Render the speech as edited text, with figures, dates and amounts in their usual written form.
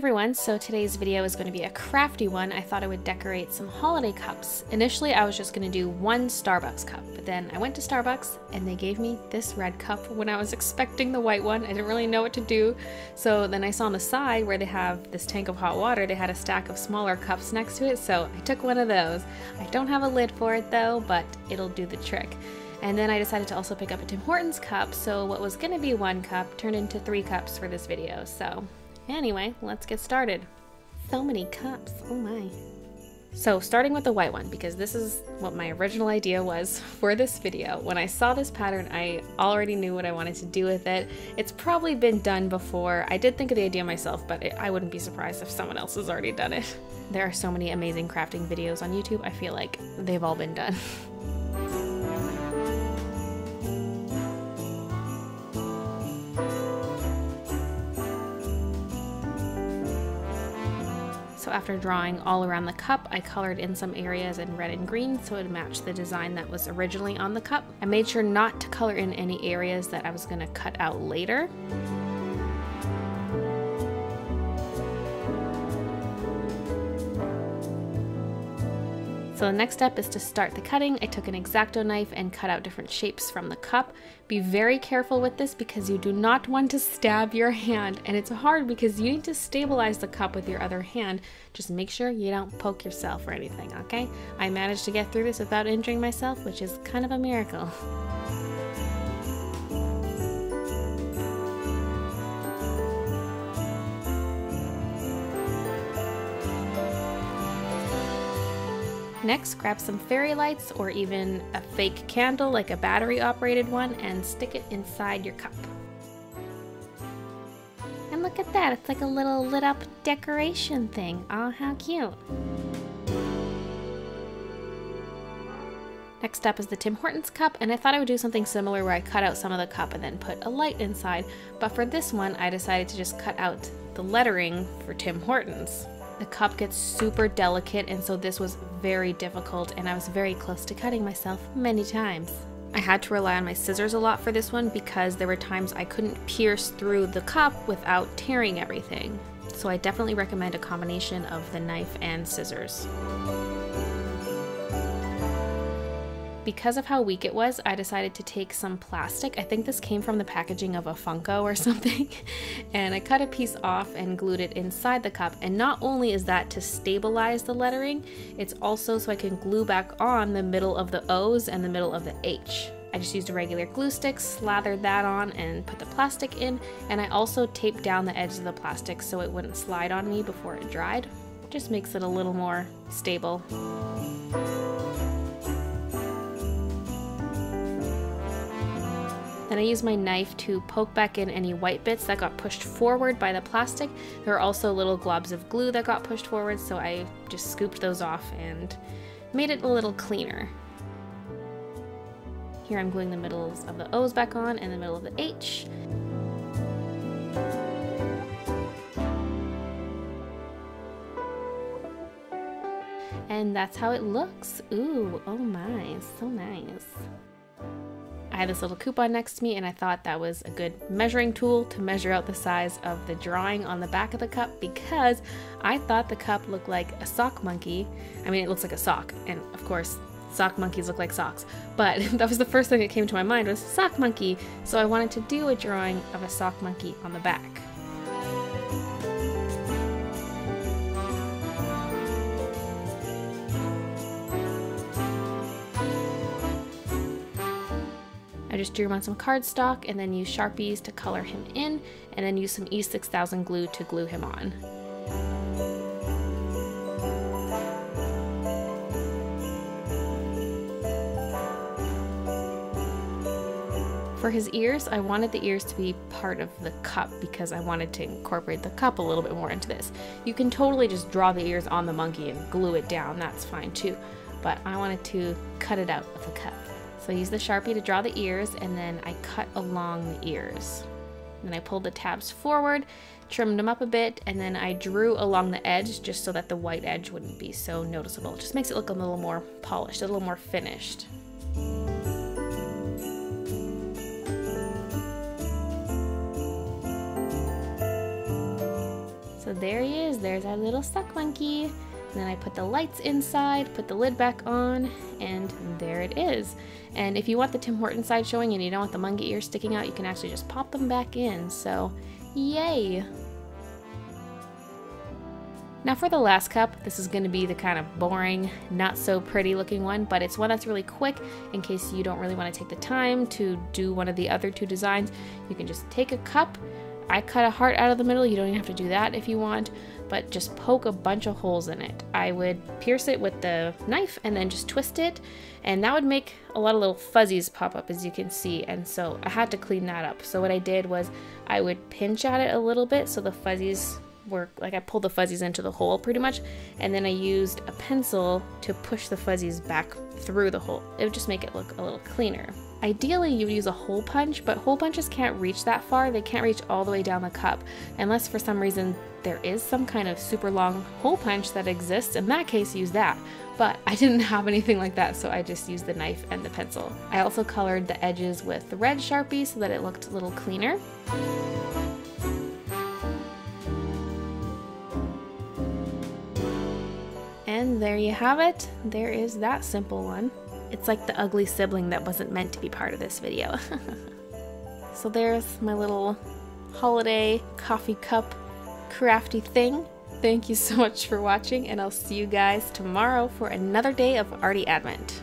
everyone, so today's video is going to be a crafty one. I thought I would decorate some holiday cups. Initially I was just going to do one Starbucks cup, but then I went to Starbucks and they gave me this red cup when I was expecting the white one. I didn't really know what to do, so then I saw on the side where they have this tank of hot water, they had a stack of smaller cups next to it, so I took one of those. I don't have a lid for it though, but it'll do the trick. And then I decided to also pick up a Tim Hortons cup, so what was going to be one cup turned into three cups for this video. So anyway, let's get started. So many cups, oh my. So starting with the white one, because this is what my original idea was for this video. When I saw this pattern, I already knew what I wanted to do with it. It's probably been done before. I did think of the idea myself, but I wouldn't be surprised if someone else has already done it. There are so many amazing crafting videos on YouTube. I feel like they've all been done. So after drawing all around the cup, I colored in some areas in red and green so it would match the design that was originally on the cup. I made sure not to color in any areas that I was going to cut out later. So the next step is to start the cutting. I took an X-Acto knife and cut out different shapes from the cup. Be very careful with this because you do not want to stab your hand, and it's hard because you need to stabilize the cup with your other hand. Just make sure you don't poke yourself or anything, okay? I managed to get through this without injuring myself, which is kind of a miracle. Next, grab some fairy lights or even a fake candle like a battery operated one and stick it inside your cup. And look at that, it's like a little lit up decoration thing. Oh, how cute. Next up is the Tim Hortons cup, and I thought I would do something similar where I cut out some of the cup and then put a light inside, but for this one I decided to just cut out the lettering for Tim Hortons. The cup gets super delicate, and so this was very difficult, and I was very close to cutting myself many times. I had to rely on my scissors a lot for this one because there were times I couldn't pierce through the cup without tearing everything. So I definitely recommend a combination of the knife and scissors. Because of how weak it was, I decided to take some plastic. I think this came from the packaging of a Funko or something. And I cut a piece off and glued it inside the cup. And not only is that to stabilize the lettering, it's also so I can glue back on the middle of the O's and the middle of the H. I just used a regular glue stick, slathered that on and put the plastic in. And I also taped down the edge of the plastic so it wouldn't slide on me before it dried. Just makes it a little more stable. Then I used my knife to poke back in any white bits that got pushed forward by the plastic. There were also little globs of glue that got pushed forward, so I just scooped those off and made it a little cleaner. Here I'm gluing the middles of the O's back on and the middle of the H. And that's how it looks. Ooh, oh my, so nice. I had this little coupon next to me and I thought that was a good measuring tool to measure out the size of the drawing on the back of the cup, because I thought the cup looked like a sock monkey. I mean, it looks like a sock, and of course sock monkeys look like socks, but that was the first thing that came to my mind was sock monkey, so I wanted to do a drawing of a sock monkey on the back. Just drew him on some cardstock and then used Sharpies to color him in, and then used some E6000 glue to glue him on. For his ears, I wanted the ears to be part of the cup because I wanted to incorporate the cup a little bit more into this. You can totally just draw the ears on the monkey and glue it down, that's fine too, but I wanted to cut it out of the cup. So I used the Sharpie to draw the ears, and then I cut along the ears. And then I pulled the tabs forward, trimmed them up a bit, and then I drew along the edge just so that the white edge wouldn't be so noticeable. It just makes it look a little more polished, a little more finished. So So there he is, there's our little stuck monkey. And then I put the lights inside, put the lid back on, and there it is. And if you want the Tim Hortons side showing and you don't want the monkey ears sticking out, you can actually just pop them back in, so yay! Now for the last cup, this is going to be the kind of boring, not so pretty looking one, but it's one that's really quick in case you don't really want to take the time to do one of the other two designs. You can just take a cup, I cut a heart out of the middle, you don't even have to do that if you want, but just poke a bunch of holes in it. I would pierce it with the knife and then just twist it, and that would make a lot of little fuzzies pop up, as you can see, and so I had to clean that up. So what I did was I would pinch at it a little bit so the fuzzies were, like, I pulled the fuzzies into the hole pretty much, and then I used a pencil to push the fuzzies back through the hole. It would just make it look a little cleaner. Ideally you would use a hole punch, but hole punches can't reach that far. They can't reach all the way down the cup unless for some reason there is some kind of super long hole punch that exists. In that case, use that. But I didn't have anything like that, so I just used the knife and the pencil. I also colored the edges with red Sharpie so that it looked a little cleaner. And there you have it. There is that simple one. It's like the ugly sibling that wasn't meant to be part of this video. So there's my little holiday coffee cup crafty thing. Thank you so much for watching, and I'll see you guys tomorrow for another day of Arty Advent.